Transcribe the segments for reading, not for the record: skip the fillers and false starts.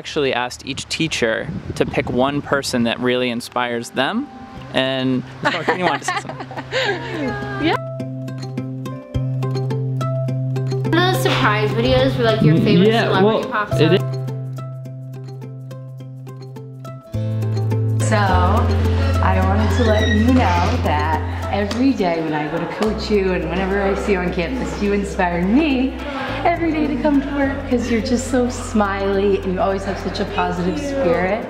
Actually asked each teacher to pick one person that really inspires them, and you want to say something? Yeah. One of those surprise videos where like your favorite celebrity pops up. So I wanted to let you know that every day when I go to coach you and whenever I see you on campus, you inspire me every day to come to work because you're just so smiley and you always have such a positive spirit.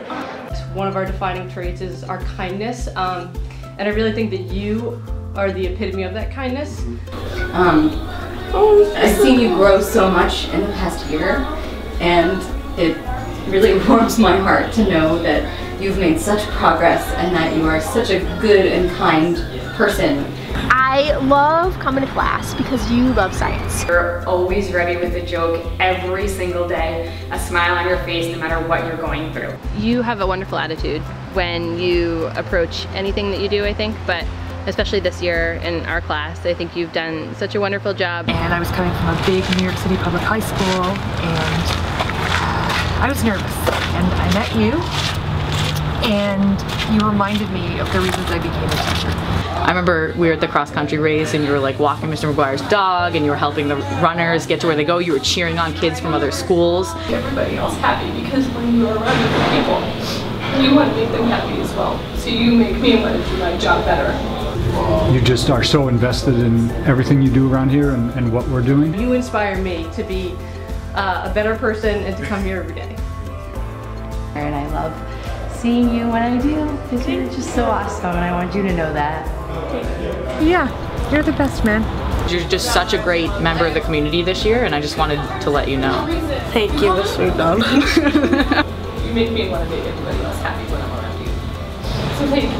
One of our defining traits is our kindness, and I really think that you are the epitome of that kindness. I've seen you grow so much in the past year, and it really warms my heart to know that you've made such progress and that you are such a good and kind person. I love coming to class because you love science. You're always ready with a joke every single day, a smile on your face no matter what you're going through. You have a wonderful attitude when you approach anything that you do, I think, but especially this year in our class, I think you've done such a wonderful job. And I was coming from a big New York City public high school, and I was nervous, and I met you. And you reminded me of the reasons I became a teacher. I remember we were at the cross-country race and you were like walking Mr. McGuire's dog and you were helping the runners get to where they go. You were cheering on kids from other schools. Everybody else happy because when you're running with people, you want to make them happy as well. So you make me want to do my job better. You just are so invested in everything you do around here and what we're doing. You inspire me to be a better person and to come here every day. And I love seeing you when I do, because you're just so awesome and I want you to know that. Yeah, you're the best, man. You're just such a great member of the community this year and I just wanted to let you know. Thank you, Mr. McGuire. You make me want to make everybody else happy when I'm around you. So thank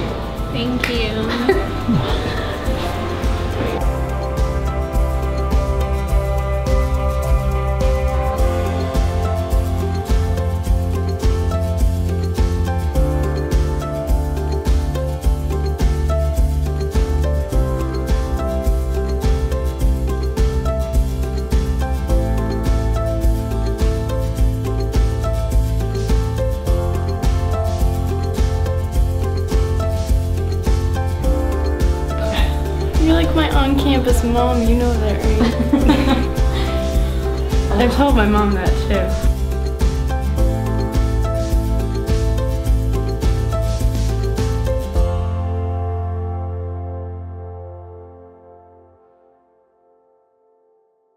you. Thank you. My on-campus mom, you know that, right? I told my mom that too.